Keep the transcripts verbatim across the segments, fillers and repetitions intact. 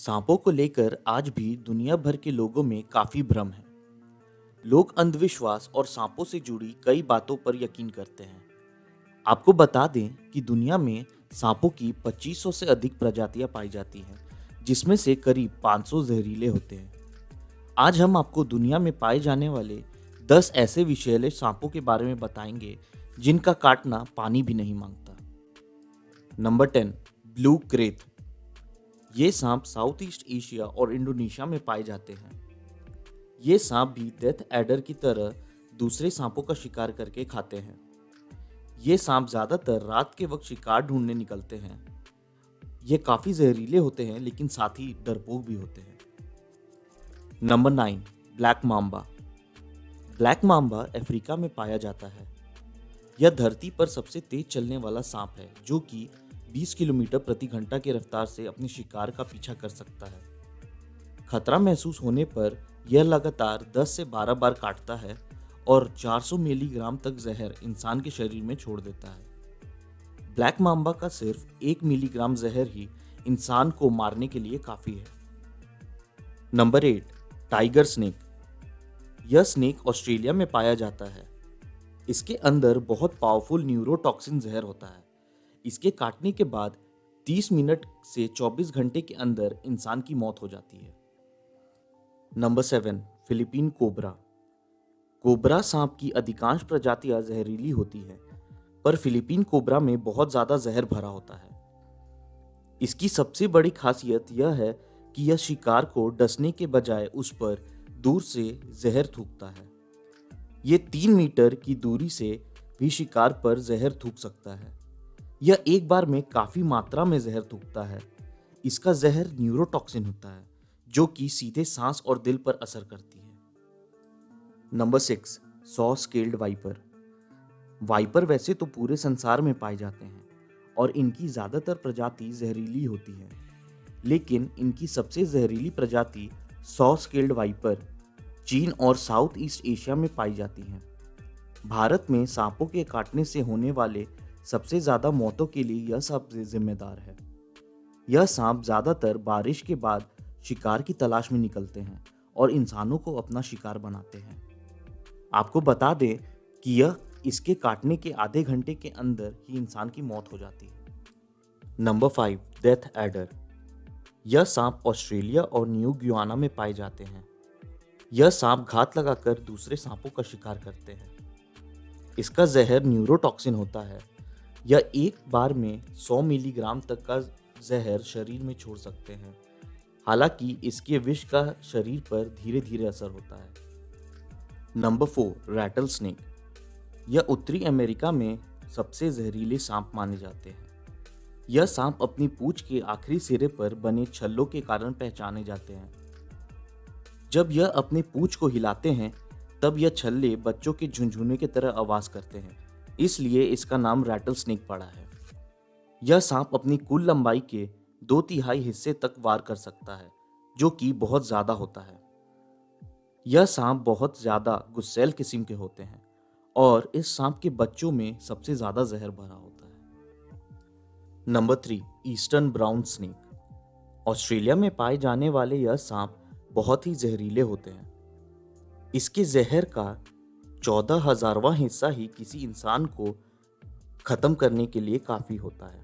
सांपों को लेकर आज भी दुनिया भर के लोगों में काफ़ी भ्रम है। लोग अंधविश्वास और सांपों से जुड़ी कई बातों पर यकीन करते हैं। आपको बता दें कि दुनिया में सांपों की पच्चीस सौ से अधिक प्रजातियां पाई जाती हैं, जिसमें से करीब पाँच सौ जहरीले होते हैं। आज हम आपको दुनिया में पाए जाने वाले दस ऐसे विषैले सांपों के बारे में बताएंगे जिनका काटना पानी भी नहीं मांगता। Number ten, blue krait. ये सांप साउथ ईस्ट एशिया और इंडोनेशिया में पाए जाते हैं। ये सांप भी डेथ एडर की तरह दूसरे सांपों का शिकार करके खाते हैं। ये सांप ज़्यादातर रात के वक्त शिकार ढूंढने निकलते हैं। ये काफ़ी जहरीले होते हैं, लेकिन साथ ही डरपोक भी होते हैं। Number nine, black mamba. Black mamba Africa में पाया जाता है। यह धरती पर सबसे तेज चलने वाला सांप है, जो कि बीस किलोमीटर प्रति घंटा की रफ्तार से अपने शिकार का पीछा कर सकता है। खतरा महसूस होने पर यह लगातार दस से बारह बार काटता है और चार सौ मिलीग्राम तक जहर इंसान के शरीर में छोड़ देता है। ब्लैक माम्बा का सिर्फ एक मिलीग्राम जहर ही इंसान को मारने के लिए काफ़ी है। Number eight, tiger snake. यह स्नेक ऑस्ट्रेलिया में पाया जाता है। इसके अंदर बहुत पावरफुल न्यूरोटॉक्सिन जहर होता है। इसके काटने के बाद तीस मिनट से चौबीस घंटे के अंदर इंसान की मौत हो जाती है। Number seven, Philippine cobra. Cobra सांप की अधिकांश प्रजातियां जहरीली होती हैं, पर फिलीपीन कोबरा में बहुत ज़्यादा जहर भरा होता है। इसकी सबसे बड़ी खासियत यह है कि यह शिकार को डसने के बजाय उस पर दूर से जहर थूकता है। यह तीन मीटर की दूरी से भी शिकार पर जहर थूक सकता है। यह एक बार में काफ़ी मात्रा में जहर थूकता है। इसका जहर न्यूरोटॉक्सिन होता है, जो कि सीधे सांस और दिल पर असर करती है। Number six, saw scaled viper. Viper वैसे तो पूरे संसार में पाए जाते हैं और इनकी ज़्यादातर प्रजाति जहरीली होती है, लेकिन इनकी सबसे जहरीली प्रजाति सॉ स्केल्ड वाइपर चीन और साउथ ईस्ट एशिया में पाई जाती है। भारत में सांपों के काटने से होने वाले सबसे ज़्यादा मौतों के लिए यह सांप जिम्मेदार है। यह सांप ज़्यादातर बारिश के बाद शिकार की तलाश में निकलते हैं और इंसानों को अपना शिकार बनाते हैं। आपको बता दें कि यह इसके काटने के आधे घंटे के अंदर ही इंसान की मौत हो जाती है। Number five, death adder. यह सांप ऑस्ट्रेलिया और न्यू गियाना में पाए जाते हैं। यह सांप घात लगाकर दूसरे सांपों का शिकार करते हैं। इसका जहर न्यूरोटॉक्सिन होता है। यह एक बार में सौ मिलीग्राम तक का जहर शरीर में छोड़ सकते हैं। हालांकि इसके विष का शरीर पर धीरे धीरे असर होता है। Number four, rattlesnake. यह उत्तरी अमेरिका में सबसे जहरीले सांप माने जाते हैं। यह सांप अपनी पूंछ के आखिरी सिरे पर बने छल्लों के कारण पहचाने जाते हैं। जब यह अपने पूंछ को हिलाते हैं, तब यह छल्ले बच्चों के झुनझुने की तरह आवाज़ करते हैं, इसलिए इसका नाम रैटल स्नेक पड़ा है। यह सांप अपनी कुल लंबाई के दो तिहाई हिस्से तक वार कर सकता है, जो कि बहुत ज़्यादा होता है। यह सांप बहुत ज़्यादा गुस्सैल किस्म के होते हैं और इस सांप के बच्चों में सबसे ज़्यादा जहर भरा होता है। Number three, eastern brown snake. Australia में पाए जाने वाले यह सांप बहुत ही जहरीले होते हैं। इसके जहर का चौदह हज़ारवां हिस्सा ही किसी इंसान को ख़त्म करने के लिए काफ़ी होता है।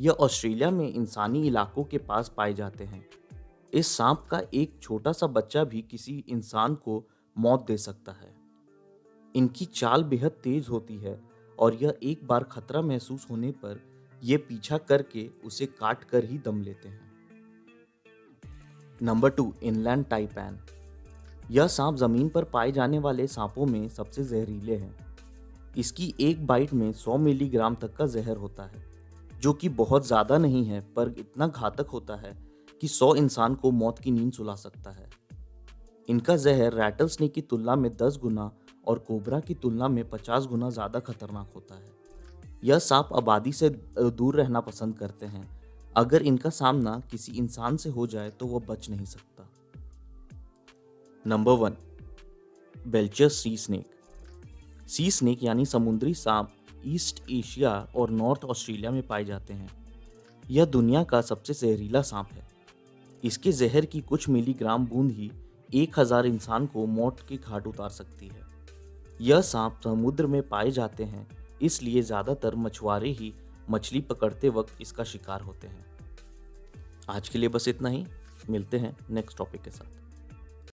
यह ऑस्ट्रेलिया में इंसानी इलाकों के पास पाए जाते हैं। इस सांप का एक छोटा सा बच्चा भी किसी इंसान को मौत दे सकता है। इनकी चाल बेहद तेज़ होती है और यह एक बार खतरा महसूस होने पर यह पीछा करके उसे काट कर ही दम लेते हैं। Number two, inland taipan. यह सांप ज़मीन पर पाए जाने वाले सांपों में सबसे जहरीले हैं। इसकी एक बाइट में सौ मिलीग्राम तक का जहर होता है, जो कि बहुत ज़्यादा नहीं है, पर इतना घातक होता है कि सौ इंसान को मौत की नींद सुला सकता है। इनका जहर रैटल स्नेक की तुलना में दस गुना और कोबरा की तुलना में पचास गुना ज़्यादा खतरनाक होता है। यह सांप आबादी से दूर रहना पसंद करते हैं। अगर इनका सामना किसी इंसान से हो जाए तो वह बच नहीं सकता। Number one, Belcher sea snake. Sea snake यानी समुद्री सांप ईस्ट एशिया और नॉर्थ ऑस्ट्रेलिया में पाए जाते हैं। यह दुनिया का सबसे जहरीला सांप है। इसके जहर की कुछ मिलीग्राम बूंद ही एक हजार इंसान को मौत के घाट उतार सकती है। यह सांप समुद्र में पाए जाते हैं, इसलिए ज़्यादातर मछुआरे ही मछली पकड़ते वक्त इसका शिकार होते हैं। आज के लिए बस इतना ही, मिलते हैं नेक्स्ट टॉपिक के साथ।